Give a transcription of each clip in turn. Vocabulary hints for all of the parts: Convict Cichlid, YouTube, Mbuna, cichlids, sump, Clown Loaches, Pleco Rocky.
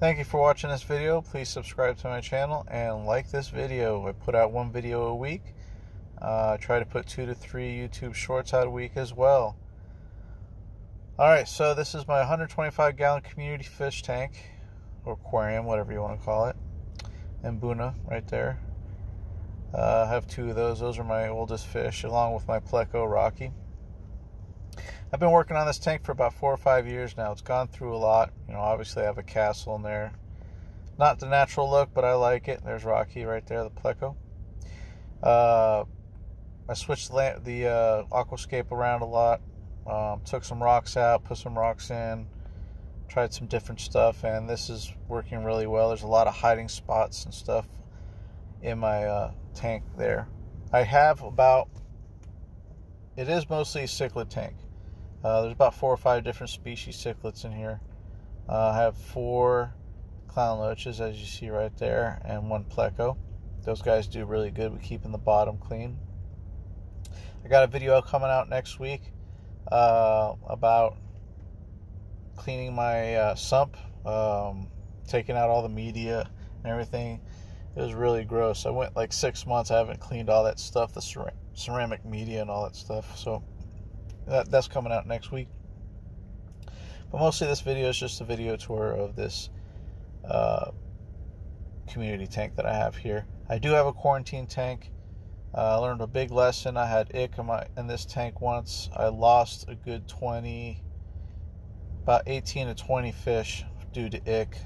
Thank you for watching this video. Please subscribe to my channel and like this video. I put out one video a week. I try to put 2 to 3 YouTube shorts out a week as well. Alright, so this is my 125 gallon community fish tank, or aquarium, whatever you want to call it. Mbuna, right there. I have 2 of those. Those are my oldest fish, along with my Pleco Rocky. I've been working on this tank for about 4 or 5 years now. It's gone through a lot. You know, obviously I have a castle in there. Not the natural look, but I like it. There's Rocky right there, the Pleco. I switched the aquascape around a lot. Took some rocks out, put some rocks in, tried some different stuff, and this is working really well. There's a lot of hiding spots and stuff in my tank there. I have about, it is mostly a cichlid tank. There's about 4 or 5 different species cichlids in here. I have 4 clown loaches, as you see right there, and 1 pleco. Those guys do really good with keeping the bottom clean. I got a video coming out next week about cleaning my sump, taking out all the media and everything. It was really gross. I went like 6 months, I haven't cleaned all that stuff, the ceramic media and all that stuff. So that's coming out next week. But mostly this video is just a video tour of this community tank that I have here. I do have a quarantine tank. I learned a big lesson. I had ick in this tank once. I lost a good 20, about 18 to 20 fish due to ick.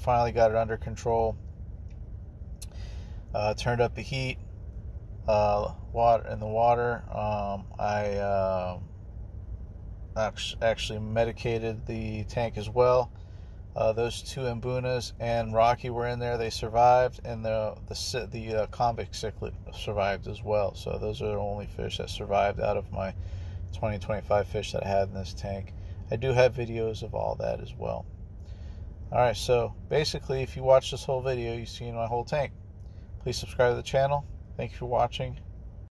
Finally got it under control. Turned up the heat, in the water. I actually medicated the tank as well. Those 2 Mbunas and Rocky were in there. They survived, and the Convict Cichlid survived as well. So those are the only fish that survived out of my 20-25 fish that I had in this tank. I do have videos of all that as well. Alright, so basically if you watch this whole video, you've seen my whole tank. Please subscribe to the channel. Thank you for watching.